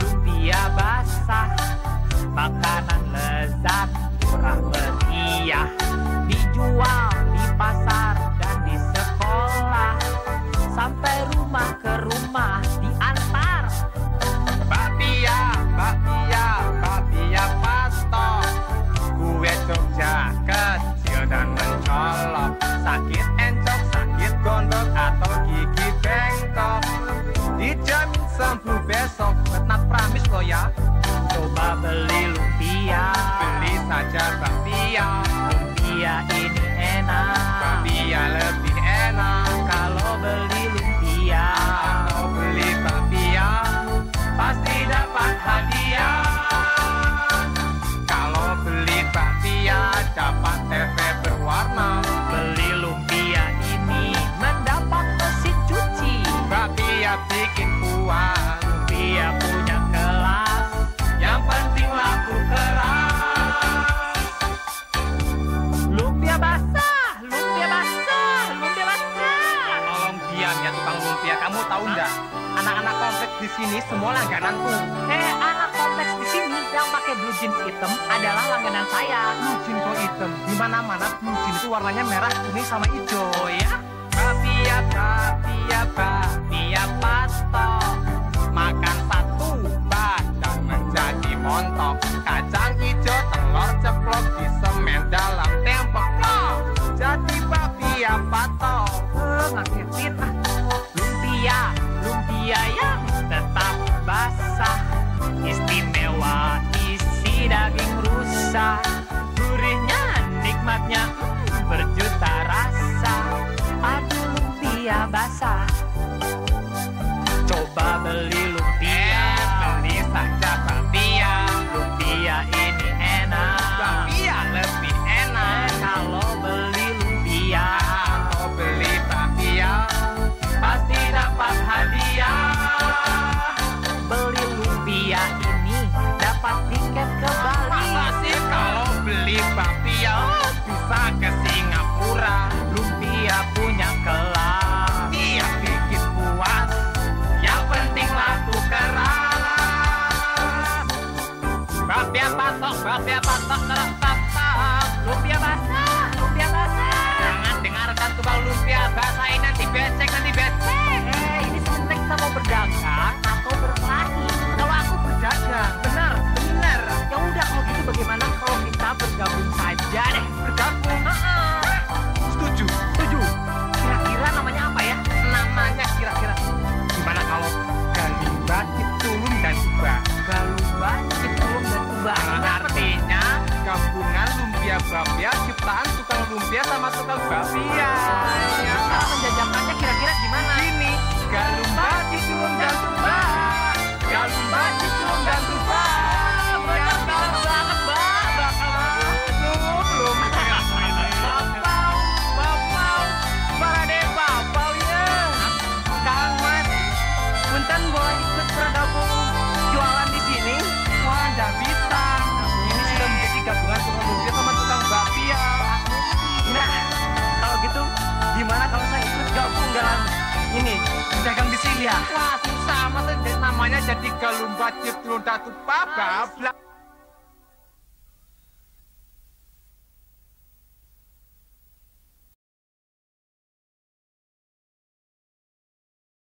Lumpia basah, makanan lezat, murah meriah, dijual di pasar dan di sekolah, sampai rumah ke rumah diantar. Bakpia pastor, kue Jogja kecil dan mencolok, sakit encok, sakit gondok atau gigi bengkok, dijamin sembuh besok. Tetap pramis lo ya, coba beli lumpia, beli saja bakpia. Lumpia ini enak, bakpia lebih enak. Kalau beli lumpia atau beli bakpia, pasti dapat hadiah. Kalau beli bakpia dapat TV berwarna. Beli lumpia ini mendapat mesin cuci. Bakpia bikin puas, lumpia punya kelas, yang penting laku keras. Lumpia basah. Tolong diam ya tukang lumpia, kamu tahu nggak? Anak-anak kompleks di sini semua langgananku. Anak kompleks di sini yang pakai blue jeans hitam adalah langganan saya. Blue jeans kok hitam? Di mana-mana blue jeans itu warnanya merah, kuning sama hijau. Oh ya? Bakpia pasto, makan satu badan menjadi montok. Kacang hijau, telur ceplok, di semen dalam tempe plok, jadi bakpia pasto. Ngagetin. Lumpia yang tetap basah, istimewa isi daging rusa, gurihnya nikmatnya berjuta rasa. Aduh lumpia basah, coba beli lumpia, beli saja bakpia. Lumpia ini enak, bakpia lebih enak. Kalau beli lumpia atau beli bakpia, pasti dapat hadiah. Beli lumpia ini dapat tiket ke Bali. Masa sih kalau beli bakpia bisa ke Singapura. Lumpia punya kelas, dia bikin puas, yang penting laku keras. Bakpia patok terus tatap. Lumpia basah. Jangan dengarkan tukang lumpia basah, ini nanti becek. Ini seneng sama berdagang atau berkelahi. Kalau aku berdagang, benar. Ya udah kalau gitu bagaimana kalau kita bergabung saja deh? Bergabung? Setuju. Kira-kira namanya apa ya? Namanya kira-kira gimana kalau Galumba, Citulum dan Tuba? Galumba, Citulum dan Tuba. Artinya gabungan lumpia bakpia ciptaan tukang lumpia sama tukang bakpia. Cara menjajakannya kira-kira gimana? Gini, Galumba, Citulum dan Tuba. Galumba, Citulum dan Tuba. Dagang di sini ya. Wah susah, masa namanya jadi Galumba Cipta Tuba.